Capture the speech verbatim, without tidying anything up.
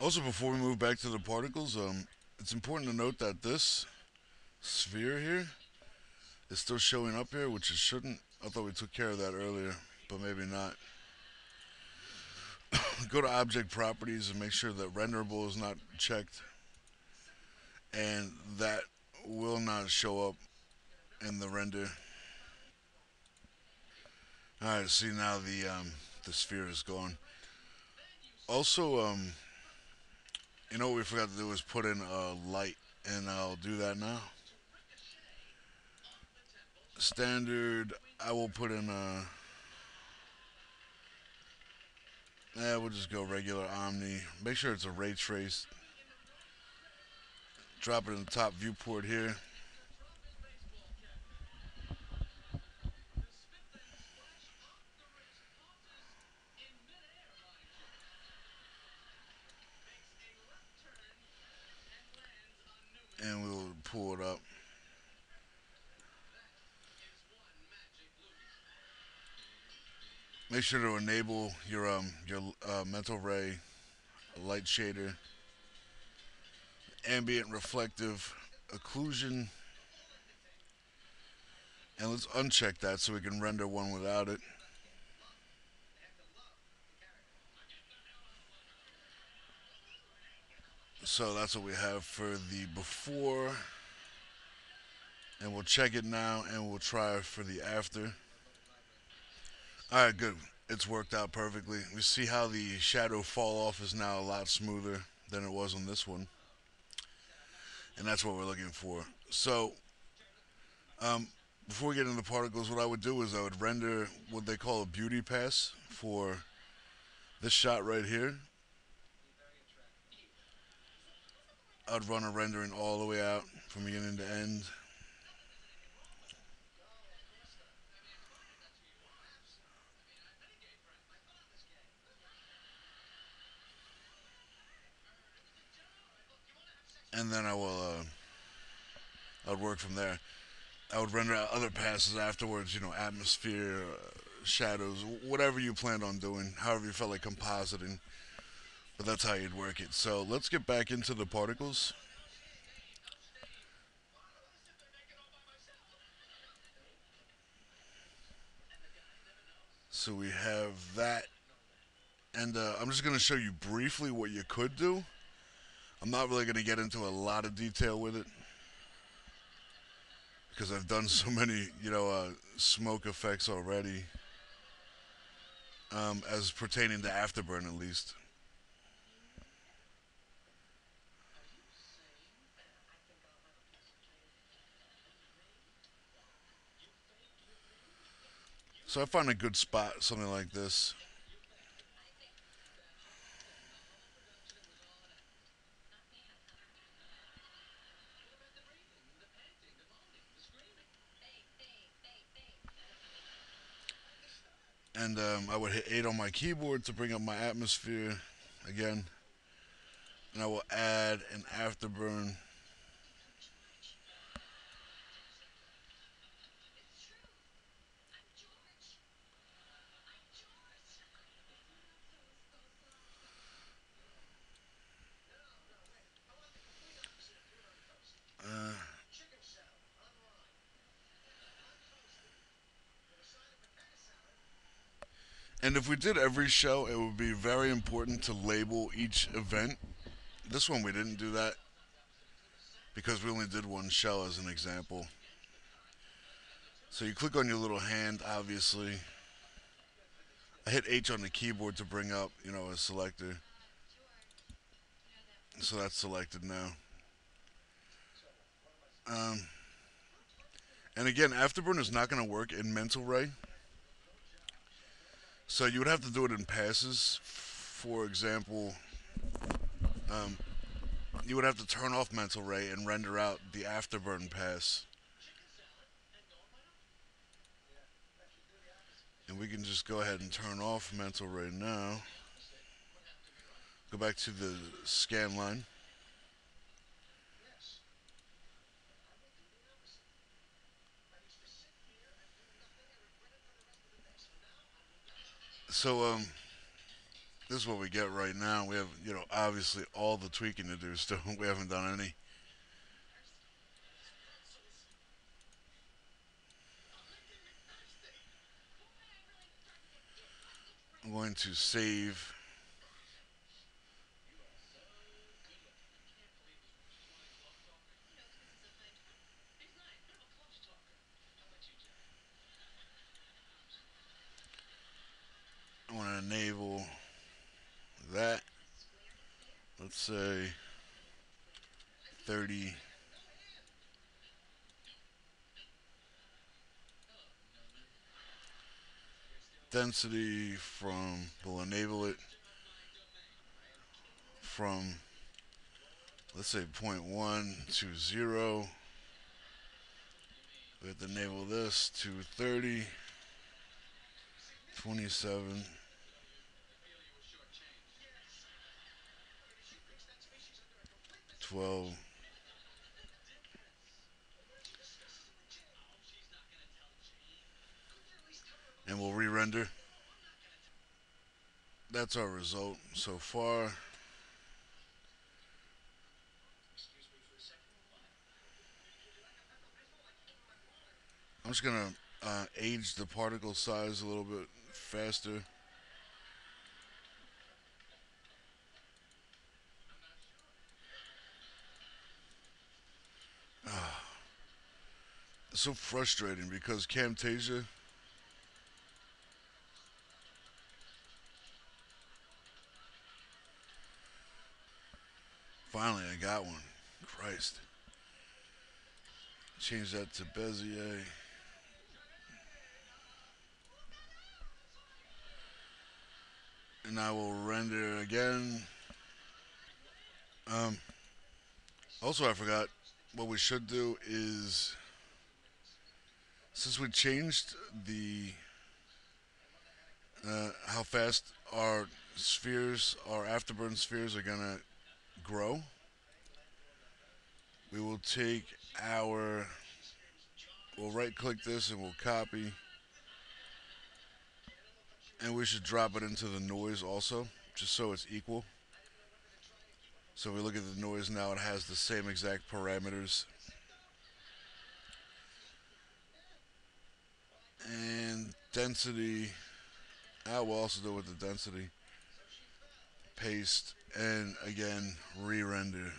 Also, before we move back to the particles, um, it's important to note that this sphere here is still showing up here, which it shouldn't. I thought we took care of that earlier, but maybe not. Go to Object Properties and make sure that Renderable is not checked, and that will not show up in the render. Alright, see now the um, the sphere is gone. Also, um, you know what we forgot to do is put in a light, and I'll do that now. Standard, I will put in a... Yeah, we'll just go regular Omni. Make sure it's a ray trace. Drop it in the top viewport here. And we'll pull it up. Make sure to enable your um your uh, Mental Ray light shader, ambient reflective occlusion, and let's uncheck that so we can render one without it. So that's what we have for the before, and we'll check it now, and we'll try for the after. Alright, good. It's worked out perfectly. We see how the shadow fall off is now a lot smoother than it was on this one. And that's what we're looking for. So, um, before we get into the particles, what I would do is I would render what they call a beauty pass for this shot right here. I'd run a rendering all the way out from beginning to end. And then I will, uh, I would work from there. I would render out other passes afterwards, you know, atmosphere, uh, shadows, whatever you planned on doing, however you felt like compositing. But that's how you'd work it. So let's get back into the particles. So we have that. And uh, I'm just going to show you briefly what you could do. I'm not really going to get into a lot of detail with it because I've done so many, you know, uh, smoke effects already, um, as pertaining to Afterburn at least. So I found a good spot, something like this. And um, I would hit eight on my keyboard to bring up my atmosphere again. And I will add an afterburn. And if we did every show, it would be very important to label each event. This one we didn't do that because we only did one show as an example. So you click on your little hand, obviously. I hit H on the keyboard to bring up, you know, a selector. So that's selected now. Um, and again, Afterburn is not going to work in Mental Ray. So you would have to do it in passes. For example, um, you would have to turn off Mental Ray and render out the Afterburn pass. And we can just go ahead and turn off Mental Ray now. Go back to the scan line. So, um, this is what we get right now. We have, you know, obviously all the tweaking to do still. We haven't done any. I'm going to save. I want to enable that. Let's say thirty. Density from, we'll enable it from, let's say zero point one to zero. We have to enable this to thirty, twenty-seven. twelve. And we'll re-render. That's our result so far. I'm just gonna uh, age the particle size a little bit faster. So frustrating because Camtasia finally I got one. Christ. Change that to Bezier. And I will render again. Um also I forgot what we should do is, since we changed the uh, how fast our spheres, our afterburn spheres are going to grow, we will take our, we'll right click this and we'll copy, and we should drop it into the noise also, just so it's equal. So if we look at the noise now, it has the same exact parameters. And density, I will also do with the density, paste, and again, re-render.